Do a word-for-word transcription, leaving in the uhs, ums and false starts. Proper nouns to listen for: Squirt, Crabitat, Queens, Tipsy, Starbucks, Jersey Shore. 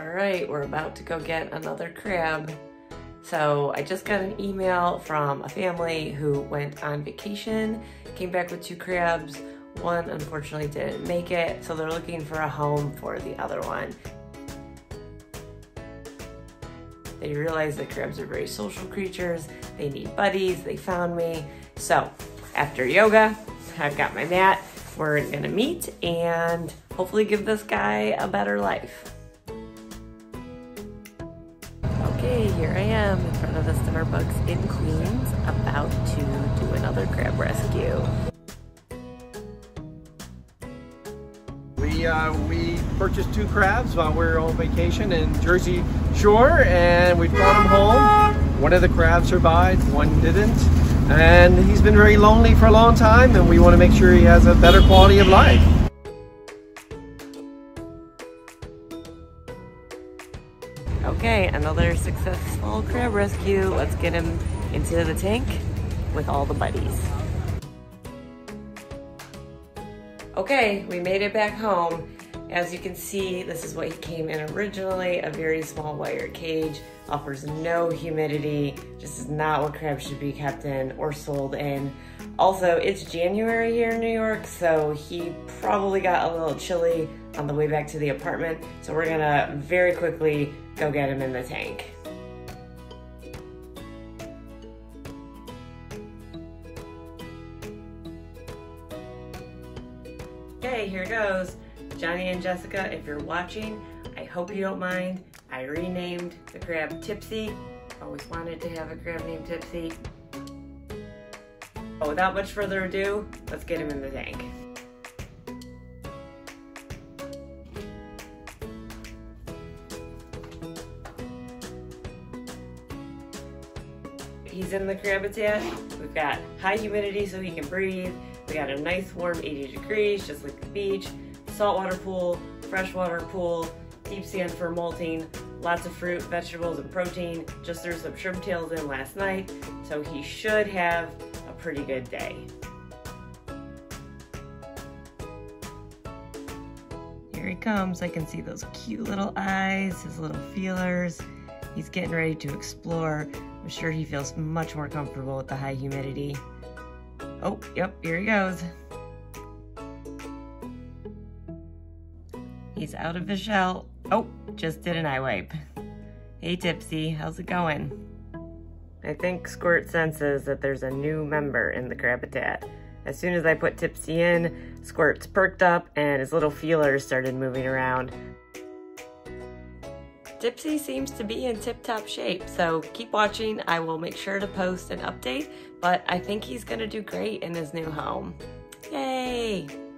all right, we're about to go get another crab. So I just got an email from a family who went on vacation, came back with two crabs. One unfortunately didn't make it, so they're looking for a home for the other one. They realized that crabs are very social creatures. They need buddies. They found me. So after yoga, I've got my mat. We're gonna meet and hopefully give this guy a better life. Okay, here I am in front of the Starbucks in Queens, about to do another crab rescue. We, uh, we purchased two crabs while we were on vacation in Jersey Shore, and we brought them home. One of the crabs survived, one didn't. And he's been very lonely for a long time, and we want to make sure he has a better quality of life. Okay, another successful crab rescue. Let's get him into the tank with all the buddies. Okay, we made it back home. As you can see, this is what he came in originally, a very small wire cage, offers no humidity, just is not what crabs should be kept in or sold in. Also, it's January here in New York, so he probably got a little chilly on the way back to the apartment, so we're gonna very quickly go get him in the tank. Okay, here it goes. Johnny and Jessica, if you're watching, I hope you don't mind. I renamed the crab Tipsy. Always wanted to have a crab named Tipsy. But without much further ado, let's get him in the tank. He's in the Crabitat. We've got high humidity so he can breathe. We got a nice warm eighty degrees, just like the beach. Saltwater pool, freshwater pool, deep sand for molting, lots of fruit, vegetables, and protein. Just threw some shrimp tails in last night, so he should have a pretty good day. Here he comes. I can see those cute little eyes, his little feelers. He's getting ready to explore. I'm sure he feels much more comfortable with the high humidity. Oh, yep, here he goes. He's out of his shell. Oh, just did an eye wipe. Hey Tipsy, how's it going? I think Squirt senses that there's a new member in the Crabitat. As soon as I put Tipsy in, Squirt's perked up and his little feelers started moving around. Tipsy seems to be in tip-top shape, so keep watching. I will make sure to post an update, but I think he's gonna do great in his new home. Yay!